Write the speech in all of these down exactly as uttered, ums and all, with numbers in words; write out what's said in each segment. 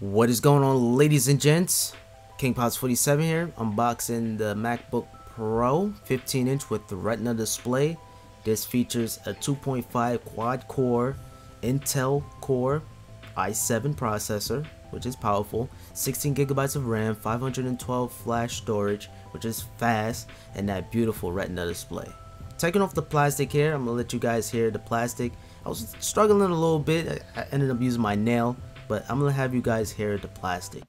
What is going on, ladies and gents? King Pops forty-seven here, unboxing the MacBook Pro fifteen inch with the Retina display. This features a two point five quad core Intel Core i seven processor, which is powerful, sixteen gigabytes of RAM, five hundred twelve flash storage, which is fast, and that beautiful Retina display. Taking off the plastic here, I'm gonna let you guys hear the plastic. I was struggling a little bit, I ended up using my nail, but I'm gonna have you guys hear the plastic.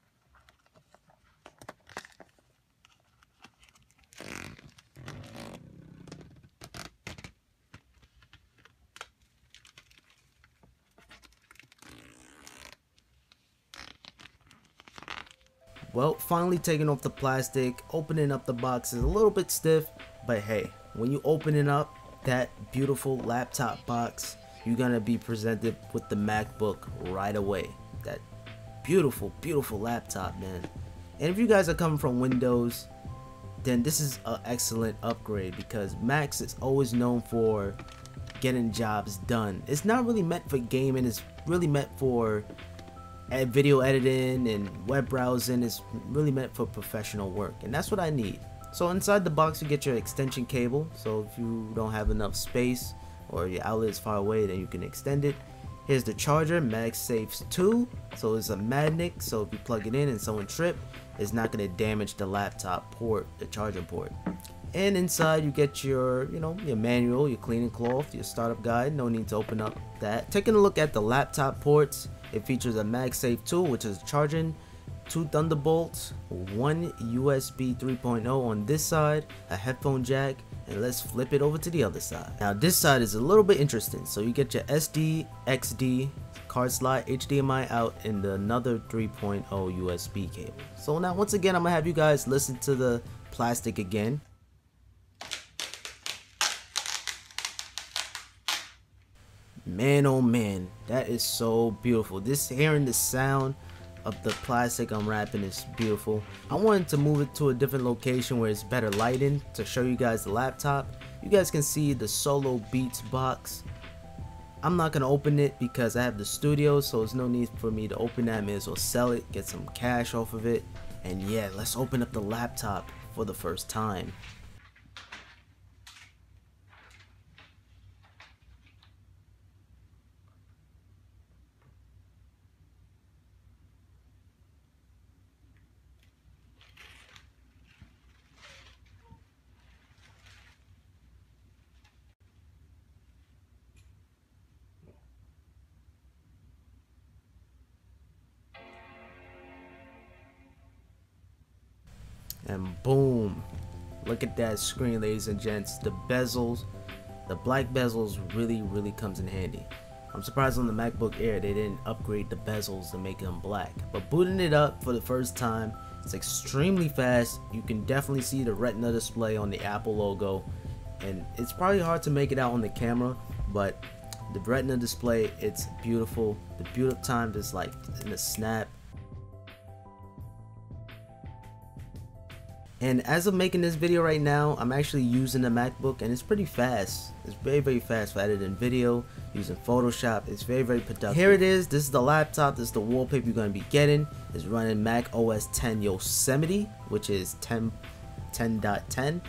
Well, finally taking off the plastic, opening up the box is a little bit stiff, but hey, when you open it up, that beautiful laptop box, you're gonna be presented with the MacBook right away. That beautiful, beautiful laptop, man. And if you guys are coming from Windows, then this is an excellent upgrade because Macs is always known for getting jobs done. It's not really meant for gaming, it's really meant for video editing and web browsing. Is really meant for professional work, and that's what I need. So inside the box you get your extension cable, so if you don't have enough space or your outlet is far away, then you can extend it. Here's the charger, MagSafe two, so it's a magnet, so if you plug it in and someone trip, it's not going to damage the laptop port, the charging port. And inside you get your, you know, your manual, your cleaning cloth, your startup guide. No need to open up that. Taking a look at the laptop ports, it features a MagSafe two, which is charging, two Thunderbolts, one U S B three point oh on this side, a headphone jack, and let's flip it over to the other side. Now this side is a little bit interesting. So you get your S D, X D, card slot, H D M I out, and another three point oh U S B cable. So now once again, I'm gonna have you guys listen to the plastic again. Man, oh man, that is so beautiful. This, hearing the sound of the plastic unwrapping is beautiful. I wanted to move it to a different location where it's better lighting to show you guys the laptop. You guys can see the Solo Beats box. I'm not gonna open it because I have the studio, so there's no need for me to open that. I may as well sell it, get some cash off of it. And yeah, let's open up the laptop for the first time. And boom, look at that screen, ladies and gents. The bezels, the black bezels really, really comes in handy. I'm surprised on the MacBook Air they didn't upgrade the bezels to make them black. But booting it up for the first time, it's extremely fast. You can definitely see the Retina display on the Apple logo, and it's probably hard to make it out on the camera, but the Retina display, it's beautiful. The beauty of time is like in a snap. And as of making this video right now, I'm actually using the MacBook, and it's pretty fast. It's very, very fast for editing video, using Photoshop. It's very, very productive. Here it is. This is the laptop. This is the wallpaper you're going to be getting. It's running Mac O S ten Yosemite, which is ten point ten point ten.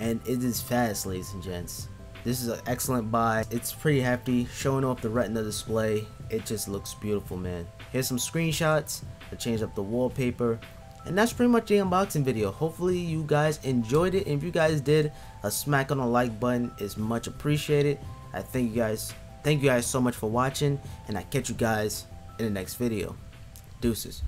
And it is fast, ladies and gents. This is an excellent buy. It's pretty hefty, showing off the Retina display. It just looks beautiful, man. Here's some screenshots. I changed up the wallpaper. And that's pretty much the unboxing video. Hopefully you guys enjoyed it, and if you guys did, a smack on the like button is much appreciated. I thank you guys thank you guys so much for watching, and I catch you guys in the next video. Deuces.